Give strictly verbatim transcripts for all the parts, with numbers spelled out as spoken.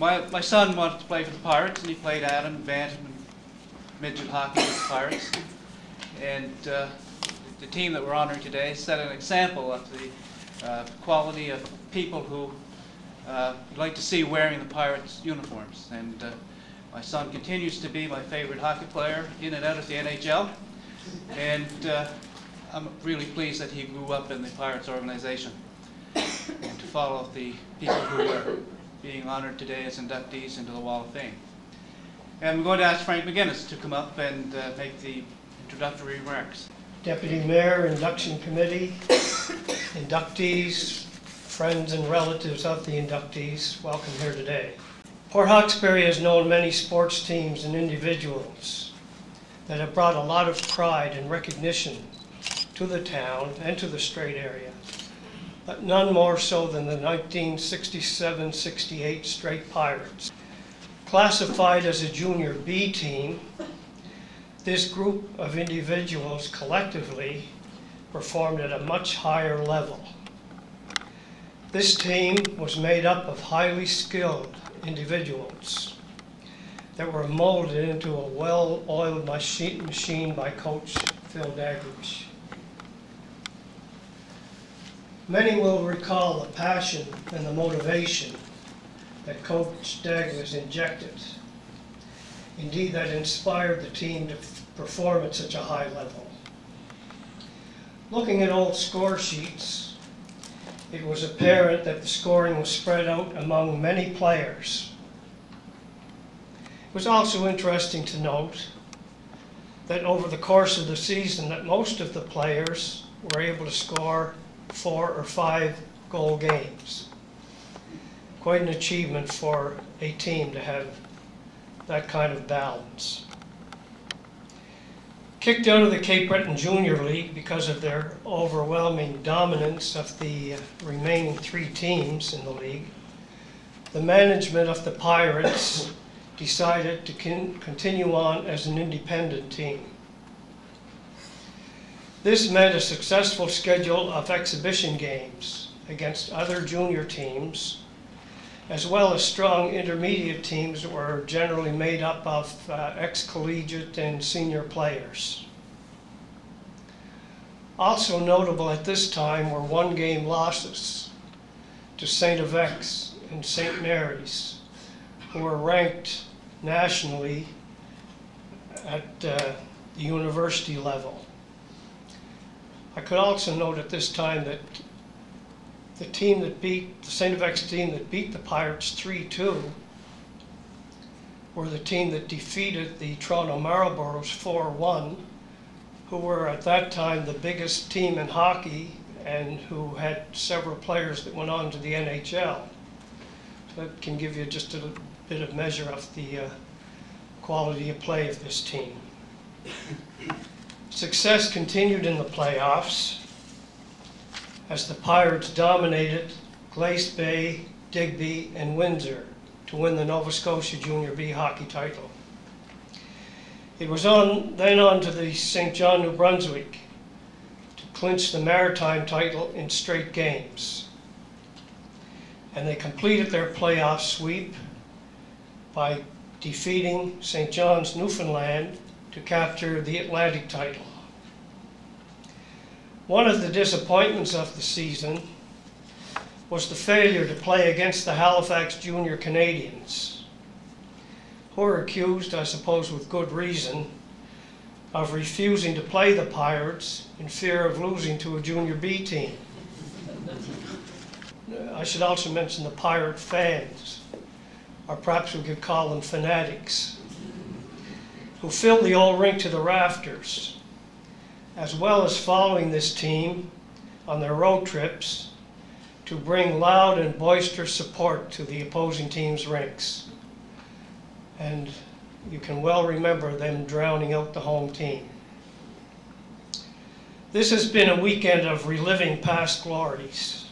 my, my son wanted to play for the Pirates, and he played Adam, Bantam, and midget hockey with the Pirates. And uh, the team that we're honoring today set an example of the uh, quality of people who uh, like to see wearing the Pirates uniforms. And uh, my son continues to be my favorite hockey player in and out of the N H L. And uh, I'm really pleased that he grew up in the Pirates organization. And to follow the people who are being honored today as inductees into the Wall of Fame. And I'm going to ask Frank McGinnis to come up and uh, make the introductory remarks. Deputy Mayor, Induction Committee, inductees, friends and relatives of the inductees, welcome here today. Port Hawkesbury has known many sports teams and individuals that have brought a lot of pride and recognition to the town and to the Strait area, but none more so than the nineteen sixty-seven sixty-eight Strait Pirates. Classified as a junior B team, this group of individuals collectively performed at a much higher level. This team was made up of highly skilled individuals that were molded into a well-oiled machine by Coach Phil Nagrich. Many will recall the passion and the motivation that Coach Degg was injected. Indeed, that inspired the team to perform at such a high level. Looking at old score sheets, it was apparent that the scoring was spread out among many players. It was also interesting to note that over the course of the season that most of the players were able to score four or five goal games. Quite an achievement for a team to have that kind of balance. Kicked out of the Cape Breton Junior League because of their overwhelming dominance of the remaining three teams in the league, the management of the Pirates decided to con- continue on as an independent team. This meant a successful schedule of exhibition games against other junior teams, as well as strong intermediate teams that were generally made up of uh, ex-collegiate and senior players. Also notable at this time were one-game losses to Saint F X and Saint Mary's, who were ranked nationally at uh, the university level. I could also note at this time that the team that beat, the Saint F X team that beat the Pirates three two were the team that defeated the Toronto Marlboros four one, who were at that time the biggest team in hockey and who had several players that went on to the N H L. So that can give you just a bit of measure of the uh, quality of play of this team. Success continued in the playoffs, as the Pirates dominated Glace Bay, Digby, and Windsor to win the Nova Scotia Junior B hockey title. It was on, then on to the Saint John, New Brunswick to clinch the Maritime title in straight games. And they completed their playoff sweep by defeating Saint John's, Newfoundland to capture the Atlantic title. One of the disappointments of the season was the failure to play against the Halifax Junior Canadiens, who were accused, I suppose with good reason, of refusing to play the Pirates in fear of losing to a Junior B team. I should also mention the Pirate fans, or perhaps we could call them fanatics, who filled the old rink to the rafters, as well as following this team on their road trips to bring loud and boisterous support to the opposing team's ranks. And you can well remember them drowning out the home team. This has been a weekend of reliving past glories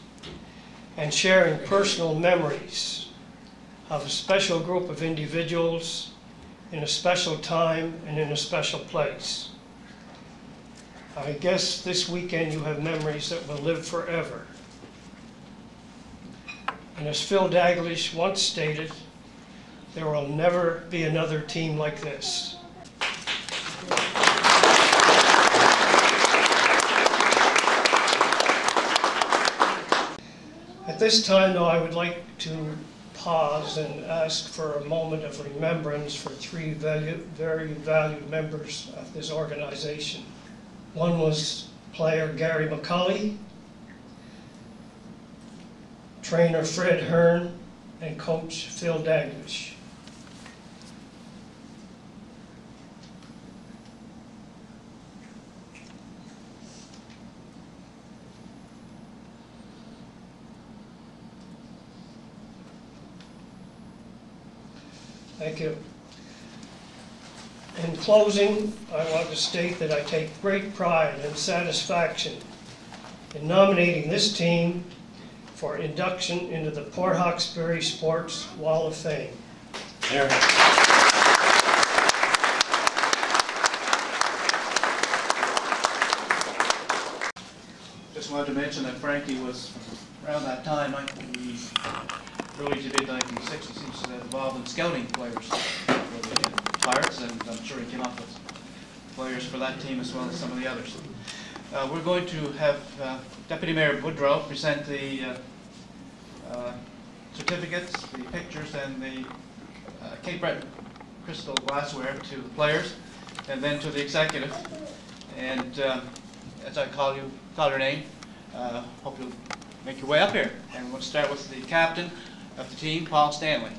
and sharing personal memories of a special group of individuals in a special time and in a special place. I guess this weekend you have memories that will live forever. And as Phil Danglish once stated, There will never be another team like this. At this time, though, I would like to pause and ask for a moment of remembrance for three value, very valued members of this organization. One was player Gary McCulley, trainer Fred Hearn, and coach Phil Danglish. Thank you. In closing, I want to state that I take great pride and satisfaction in nominating this team for induction into the Port Hawkesbury Sports Wall of Fame. There. Just wanted to mention that Frankie was around that time, early to mid nineteen sixties, he was involved in scouting players for the Pirates, and I'm sure he came up with players for that team as well as some of the others. Uh, we're going to have uh, Deputy Mayor Woodrow present the uh, uh, certificates, the pictures, and the uh, Cape Breton crystal glassware to the players, and then to the executive. And uh, as I call you, call your name, uh, hope you'll make your way up here. And we'll start with the captain of the team, Paul Stanley.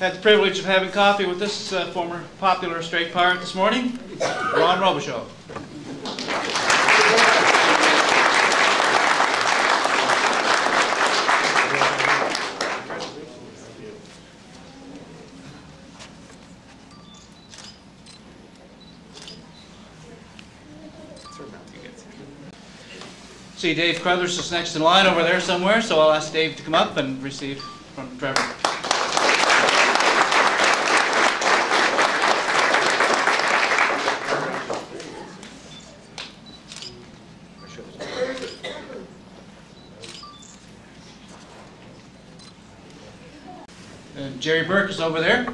Had the privilege of having coffee with this uh, former popular Strait Pirate this morning, Ron Robichaud. See, Dave Crothers is next in line over there somewhere, so I'll ask Dave to come up and receive from Trevor. And Jerry Burke is over there.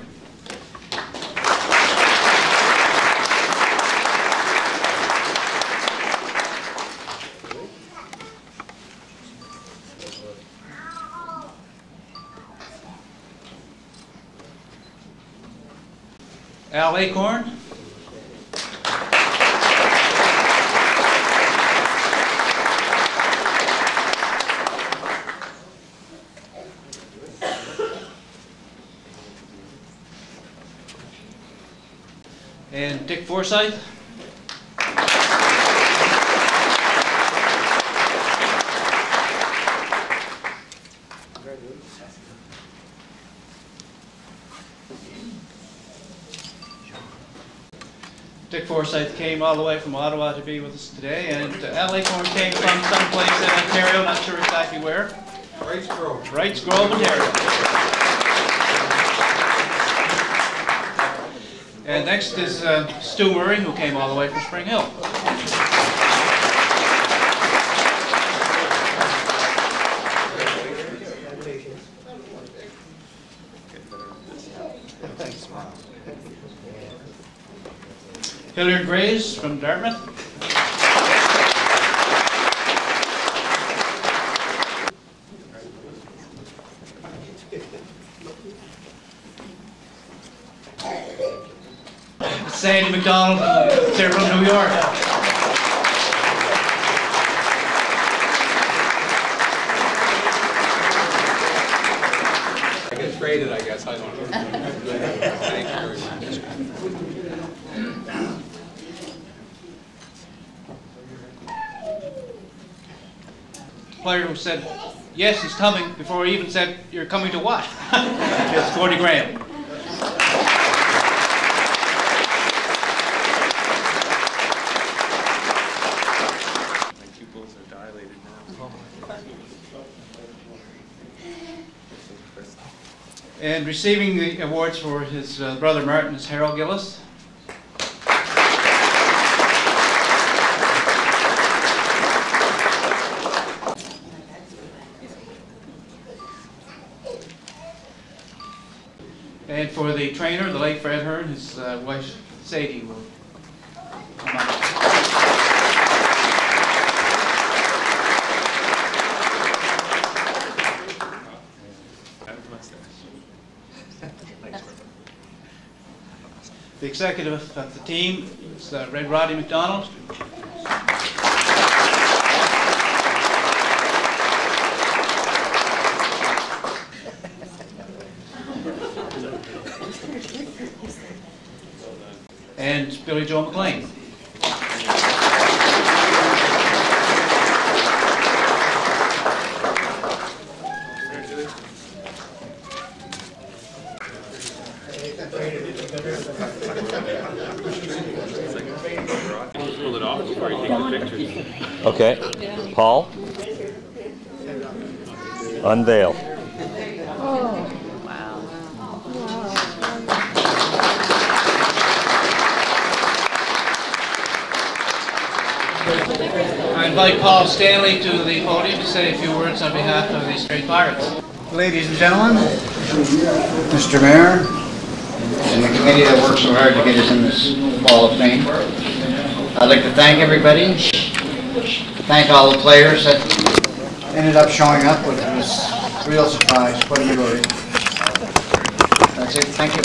Al Acorn. And Dick Forsyth. Forsyth came all the way from Ottawa to be with us today, and uh, Al Acorn came from someplace in Ontario, not sure exactly where. Bright's Grove. Bright's Grove, Ontario. And next is uh, Stu Murray, who came all the way from Spring Hill. Hilliard Graves from Dartmouth. Sandy McDonald there from New York. I get traded, I guess. I don't know. Thank you very much. Player who said, yes, he's coming, before he even said, you're coming to what? It's Gordy Graham. My pupils are dilated now. and receiving the awards for his uh, brother Martin is Harold Gillis. And for the trainer, the late Fred Hearn, his uh, wife Sadie will come up. The executive of the team is uh, Red Roddy McDonald. And Billy Joe McLean. Okay, Paul, unveil. Oh. Wow. Wow. I invite Paul Stanley to the podium to say a few words on behalf of the Strait Pirates. Ladies and gentlemen, Mister Mayor, and the committee that worked so hard to get us in this Hall of Fame, I'd like to thank everybody. Thank all the players that ended up showing up, which was a real surprise. What a glory. That's it. Thank you.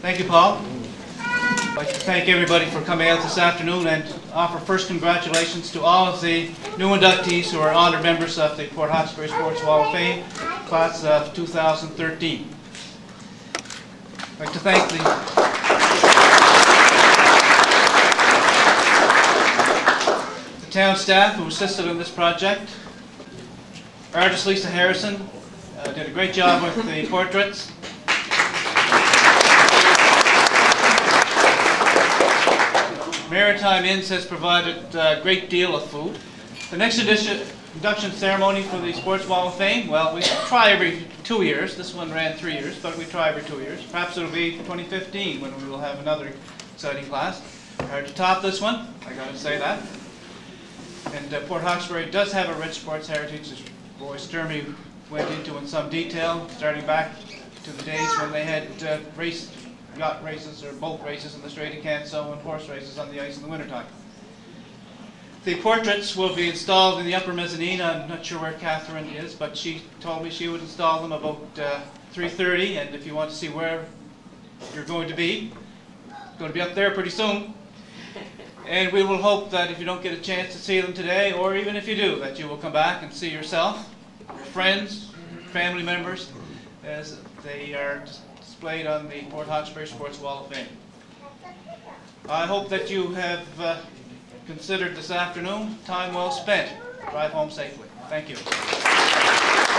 Thank you, Paul. I'd like to thank everybody for coming out this afternoon and offer first congratulations to all of the new inductees who are honored members of the Port Hawkesbury Sports Wall of Fame, class of two thousand thirteen. I'd like to thank the town staff who assisted in this project. Artist Lisa Harrison uh, did a great job with the portraits. Maritime Inns has provided a great deal of food. The next edition, induction ceremony for the Sports Wall of Fame, well, we try every two years. This one ran three years, but we try every two years. Perhaps it'll be twenty fifteen when we will have another exciting class. Hard to top this one, I gotta say that. And uh, Port Hawkesbury does have a rich sports heritage, as Roy Sturmey went into in some detail, starting back to the days when they had uh, race, yacht races or boat races in the Strait of Canso and horse races on the ice in the wintertime. The portraits will be installed in the upper mezzanine. I'm not sure where Catherine is, but she told me she would install them about uh, three thirty, and if you want to see where you're going to be, it's going to be up there pretty soon. And we will hope that if you don't get a chance to see them today, or even if you do, that you will come back and see yourself, your friends, family members, as they are displayed on the Port Hawkesbury Sports Wall of Fame. I hope that you have uh, considered this afternoon time well spent. Drive home safely. Thank you.